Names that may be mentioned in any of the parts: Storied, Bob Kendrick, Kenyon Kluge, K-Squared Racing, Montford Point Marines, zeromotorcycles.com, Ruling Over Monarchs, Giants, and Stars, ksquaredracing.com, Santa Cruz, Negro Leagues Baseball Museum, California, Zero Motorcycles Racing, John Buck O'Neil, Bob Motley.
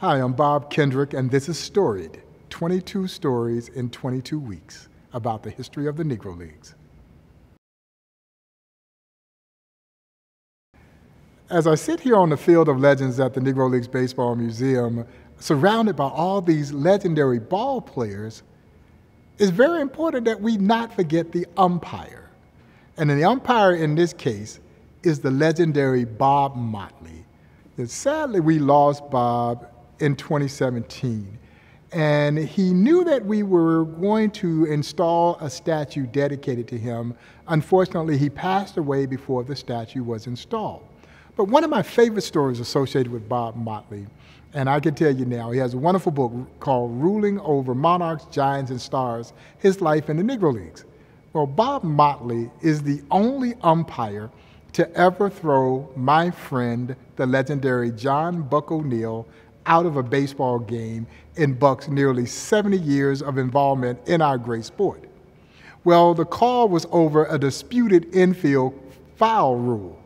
Hi, I'm Bob Kendrick, and this is Storied, 22 stories in 22 weeks about the history of the Negro Leagues. As I sit here on the field of legends at the Negro Leagues Baseball Museum, surrounded by all these legendary ball players, it's very important that we not forget the umpire. And the umpire in this case is the legendary Bob Motley. And sadly, we lost Bob in 2017. And he knew that we were going to install a statue dedicated to him. Unfortunately, he passed away before the statue was installed. But one of my favorite stories associated with Bob Motley, and I can tell you now, he has a wonderful book called Ruling Over Monarchs, Giants, and Stars, His Life in the Negro Leagues. Well, Bob Motley is the only umpire to ever throw my friend, the legendary John Buck O'Neil, out of a baseball game in Buck's nearly 70 years of involvement in our great sport. Well, the call was over a disputed infield foul rule.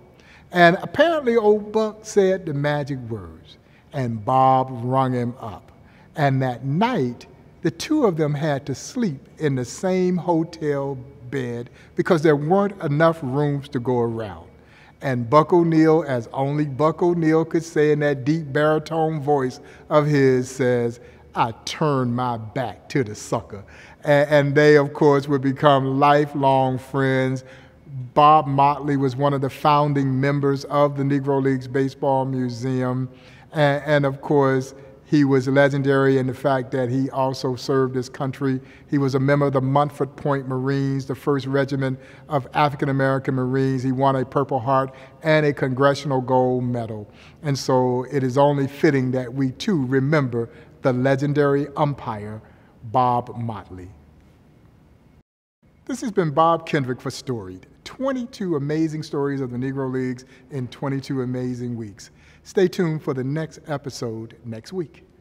And apparently old Buck said the magic words, and Bob rung him up. And that night, the two of them had to sleep in the same hotel bed because there weren't enough rooms to go around. And Buck O'Neil, as only Buck O'Neil could say in that deep baritone voice of his, says, "I turned my back to the sucker." And they, of course, would become lifelong friends. Bob Motley was one of the founding members of the Negro Leagues Baseball Museum. And of course, he was legendary in the fact that he also served his country. He was a member of the Montford Point Marines, the first regiment of African-American Marines. He won a Purple Heart and a Congressional Gold Medal. And so it is only fitting that we too remember the legendary umpire, Bob Motley. This has been Bob Kendrick for Storied. 22 amazing stories of the Negro Leagues in 22 amazing weeks. Stay tuned for the next episode next week.